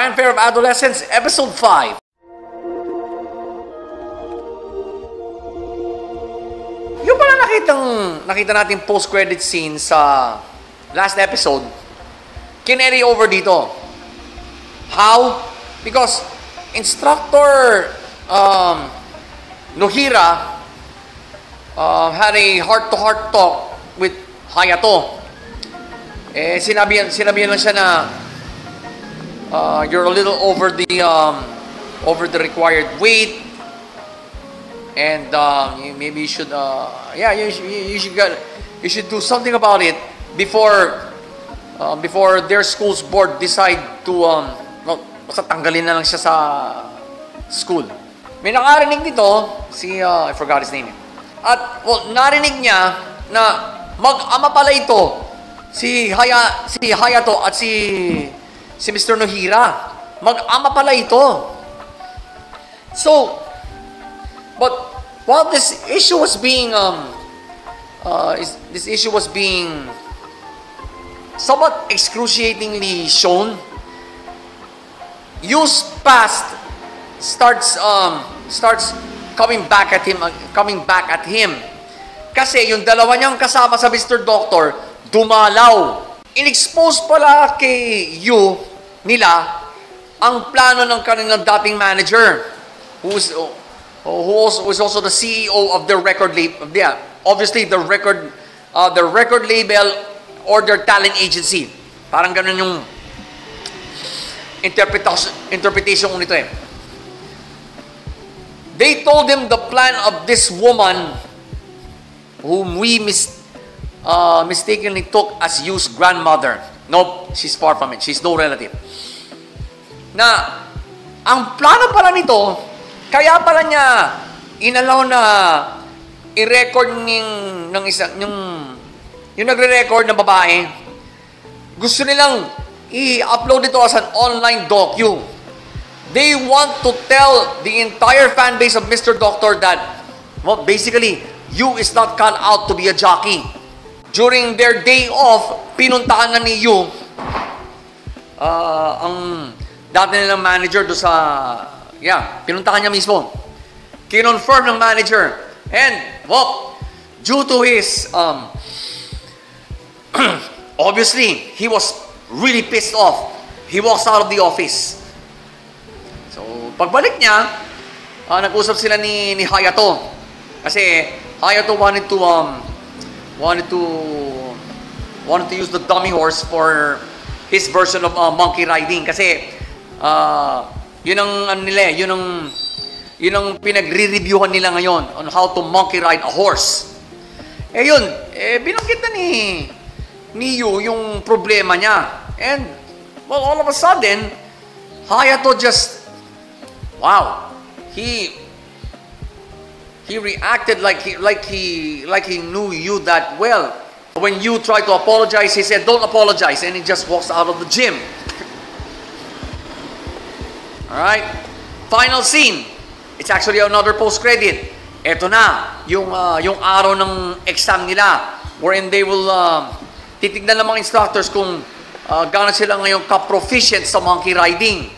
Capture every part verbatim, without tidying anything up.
Fanfare of Adolescence, Episode five. Yung pala nakitang, nakita natin post-credit scene sa last episode, kinary over dito. How? Because Instructor um, Nohira uh, had a heart-to-heart talk with Hayato. Eh, sinabi, sinabi lang siya na Uh, you're a little over the um, over the required weight, and uh, you, maybe you should uh, yeah you, you, you should get, you should do something about it before uh, before their school's board decide to um no, basta tanggalin na lang siya sa school. May nakarinig nito si uh, I forgot his name, at well narinig niya na mag-ama pala ito si Haya si Hayato at si Si Mister Nohira. Mag-ama pala ito. So, but while this issue was being um, uh, is, this issue was being somewhat excruciatingly shown, Yu's past starts um starts coming back at him, uh, coming back at him. Kasi yung dalawa niyang kasama sa Mister Doctor dumalaw. Inexpose pala kay Yu nila ang plano ng kanilang dating manager, who is uh, who also, who is also the C E O of the record label. Yeah, obviously the record uh, the record label or their talent agency. Parang ganun yung interpretation interpretation nito eh. They told him the plan of this woman whom we mis uh, mistakenly took as Yu's grandmother. Nope, she's far from it. She's no relative. Na, ang plano pala nito, kaya pala niya inalaw na i-record ng, ng isa, yung, yung nagre-record na babae, gusto nilang i-upload ito as an online docu. They want to tell the entire fan base of Mister Doctor that, well, basically, Yu is not cut out to be a jockey. During their day off, pinuntahan na ni Yu uh, ang dati nilang manager do sa, yeah, pinuntahan niya mismo. Kinonfirm ng manager. And, well, due to his, um, obviously, he was really pissed off. He walks out of the office. So, pagbalik niya, uh, nag-usap sila ni, ni Hayato. Kasi, Hayato wanted to, um, wanted to wanted to use the dummy horse for his version of uh, monkey riding, kasi uh, yun ang ano nila, yun ang yun ang pinagre-reviewhan nila ngayon on how to monkey ride a horse. Eh yun, eh binanggit na ni ni Yu yung problema niya, and well, all of a sudden Hayato just wow he He reacted like he like he like he knew Yu that well. When Yu tried to apologize, he said, "Don't apologize," and he just walks out of the gym. All right. Final scene. It's actually another post credit. Eto na yung uh, yung araw ng exam nila, wherein they will uh, titignan ng mga instructors kung uh, gaano sila ngayong ka-proficient sa monkey riding.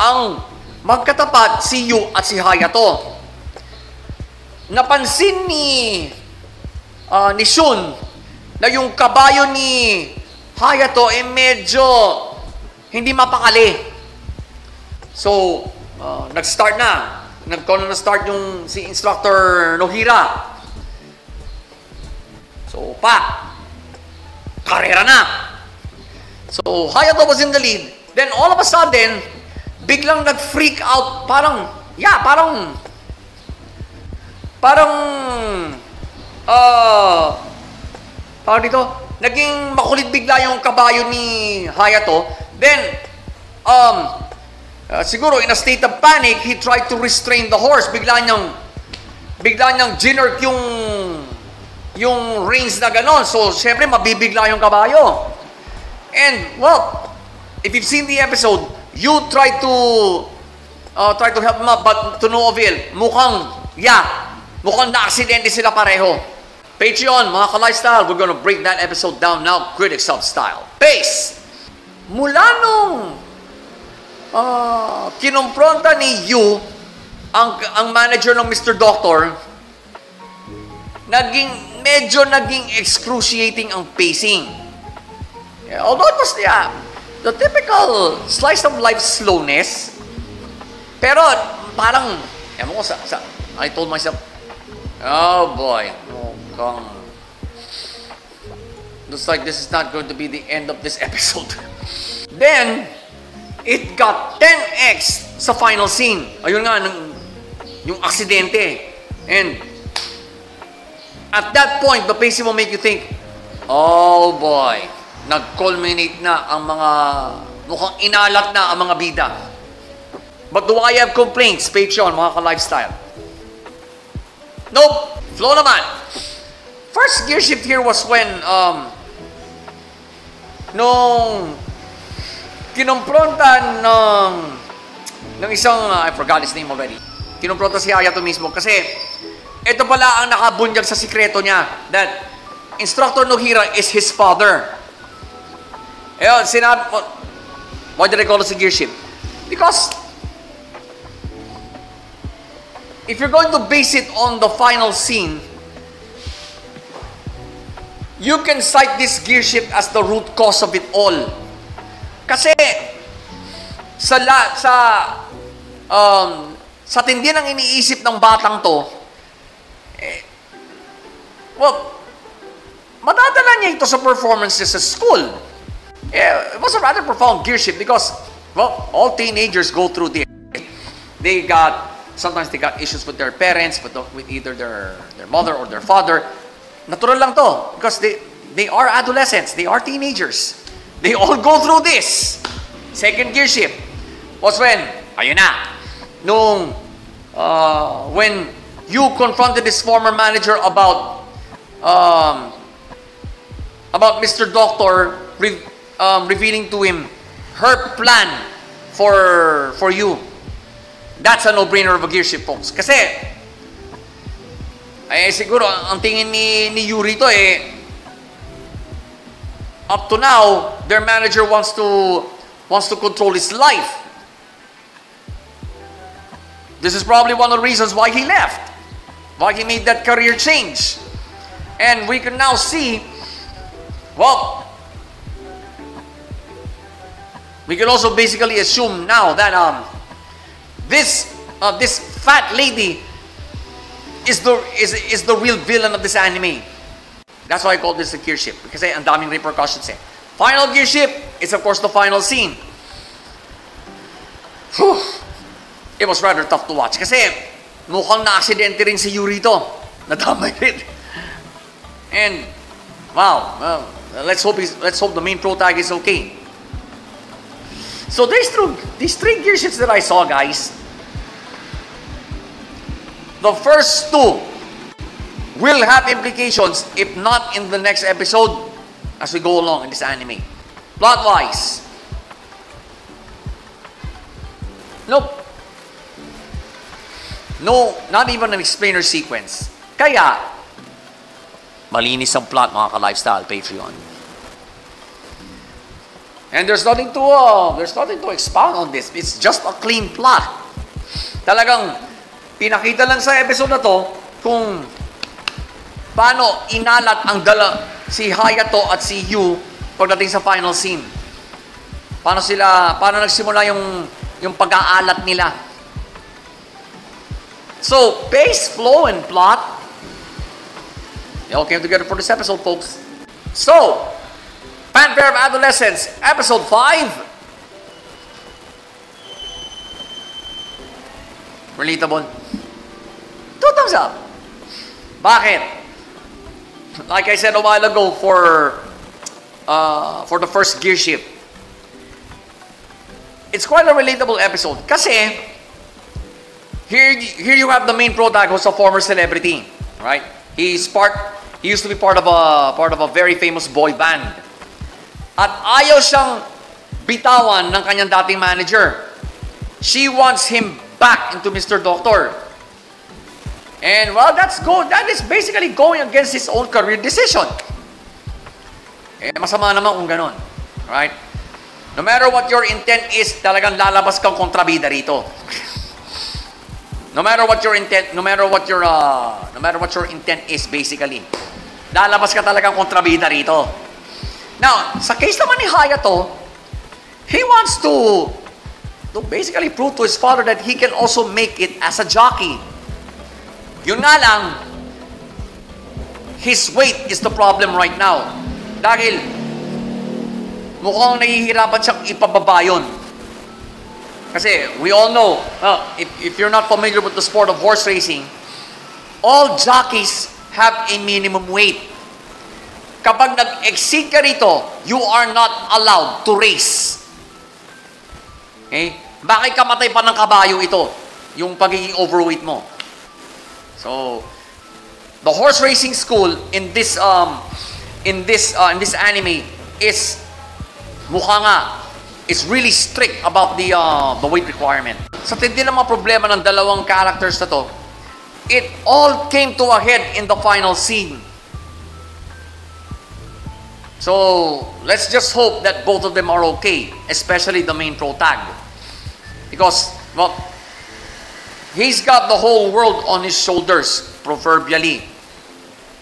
Ang magkatapat si Yu at si Hayato. Napansin ni uh, ni Shun na yung kabayo ni Hayato ay eh medyo hindi mapakali. So, uh, nag-start na. Nagkaroon na start yung si Instructor Nohira. So, pa. Karera na. So, Hayato was in the lead. Then, all of a sudden, biglang nag-freak out. Parang, yeah, parang Parang, uh, parang dito, naging makulit bigla yung kabayo ni Hayato. Then, um, uh, siguro in a state of panic, he tried to restrain the horse. Bigla niyang, bigla niyang ginerk yung, yung reins na ganon. So, syempre, mabibigla yung kabayo. And, well, if you've seen the episode, you try to, uh, try to help him up, but to no avail. Mukhang, yeah, mukhang na-aksidente sila pareho. Patreon, mga ka-lifestyle, we're gonna break that episode down now, critic sub style. Peace! Mula nung Uh, kinumpronta ni Yu ang, ang manager ng Mister Doctor. Naging, medyo naging excruciating ang pacing. Yeah, although it was yeah, the typical slice of life slowness. Pero parang, ewan ko sa, sa, I told myself, oh boy, mukhang, looks like this is not going to be the end of this episode. Then, it got ten X sa final scene. Ayun nga, nung, yung aksidente. And at that point, the pacing will make you think, oh boy, nag-culminate na ang mga, mukhang inalat na ang mga bida. But do I have complaints? Patreon, mga ka-lifestyle. Nope. Flow naman. First gear shift here was when, um, nung, kinumpronta ng ng isang uh, I forgot his name already. Kinumpronta si Hayato mismo kasi ito pala ang nakabunyag sa sikreto niya that Instructor Nohira is his father. Ayun, sinabi, why did I call this a gear shift? Because if you're going to base it on the final scene, you can cite this gear shift as the root cause of it all. Kasi sa la, sa um, sa tindi ng iniisip ng batang to, eh, well, madadala niya ito sa performances sa school. Yeah, it was a rather profound gear shift because, well, all teenagers go through this. They got, sometimes they got issues with their parents, but with either their their mother or their father. Natural lang to because they they are adolescents. They are teenagers. They all go through this. Second gear shift was when, ayun na, nung, uh, when you confronted his former manager about, um, about Mister Doctor re um, revealing to him her plan for, for you. That's a no-brainer of a gear shift, folks. Kasi, ay siguro, ang tingin ni, ni Yuri to eh, up to now, their manager wants to wants to control his life. This is probably one of the reasons why he left, why he made that career change. And we can now see, well, we can also basically assume now that um this uh, this fat lady is the is is the real villain of this anime. That's why I call this a gear shift because ang daming repercussions eh. Final gear shift is of course the final scene. Whew. It was rather tough to watch kasi mukhang na-aksidente rin si Yuri to. Nadamay rin. And wow, well, let's hope he's, let's hope the main protagonist is okay. So these three, these three gear shifts that I saw, guys, the first two will have implications if not in the next episode as we go along in this anime. Plot-wise. Nope. No, not even an explainer sequence. Kaya, malinis ang plot mga ka-lifestyle Patreon. And there's nothing to, uh, there's nothing to expound on this. It's just a clean plot. Talagang, pinakita lang sa episode na to kung paano inalat ang dala si Hayato at si Yu pagdating sa final scene. Paano sila, paano nagsimula yung yung pag-aalat nila. So, pace, flow, and plot, they all came together for this episode, folks. So, Fanfare of Adolescence, Episode five. Relatable. Two thumbs up. Bakit? Like I said a while ago for uh, for the first gear shift, it's quite a relatable episode. Kasi here, here you have the main protagonist, a former celebrity, right? He's part. He used to be part of a part of a very famous boy band. At ayaw siyang bitawan ng kanyang dating manager. She wants him back into Mister Doctor. And well, that's go. That is basically going against his own career decision. Eh, masama naman kung ganon, right? No matter what your intent is, talagang lalabas kang kontrabida rito. No matter what your intent, no matter what your, uh, no matter what your intent is, basically, lalabas ka talagang kontrabida rito. Now, sa case naman ni Hayato, he wants to, to basically prove to his father that he can also make it as a jockey. Yun nga lang, his weight is the problem right now. Dahil, mukhang nahihirapan siyang ipababa yun. Kasi, we all know, uh, if, if you're not familiar with the sport of horse racing, all jockeys have a minimum weight. Kapag nag-exceed ka rito, you are not allowed to race. Okay? Bakit kamatay pa ng kabayo ito? Yung pagiging overweight mo. So, the horse racing school in this, um, in this, uh, in this anime is, mukha nga, it's really strict about the uh, the weight requirement. Sa tindi ng mga problema ng dalawang characters na to, it all came to a head in the final scene. So, let's just hope that both of them are okay, especially the main protag. Because, well, he's got the whole world on his shoulders, proverbially.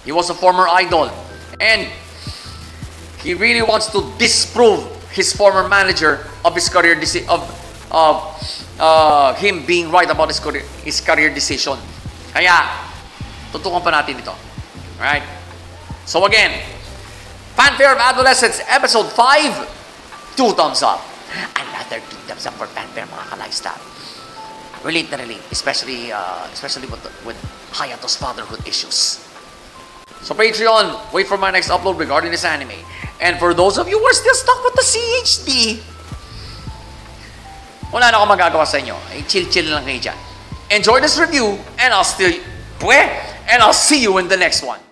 He was a former idol. And he really wants to disprove his former manager of his career deci of of uh, him being right about his career, his career decision. Kaya, tutukan pa natin ito. Alright? So again, Fanfare of Adolescence, Episode five, two thumbs up. Another two thumbs up for Fanfare, mga ka-lifestyle. Relate na relate, especially, uh, especially with, with Hayato's fatherhood issues. So Patreon, wait for my next upload regarding this anime. And for those of you who are still stuck with the C H D, wala na akong magagawa sa inyo. Chill-chill lang kayo dyan. Enjoy this review, and I'll still, and I'll see you in the next one.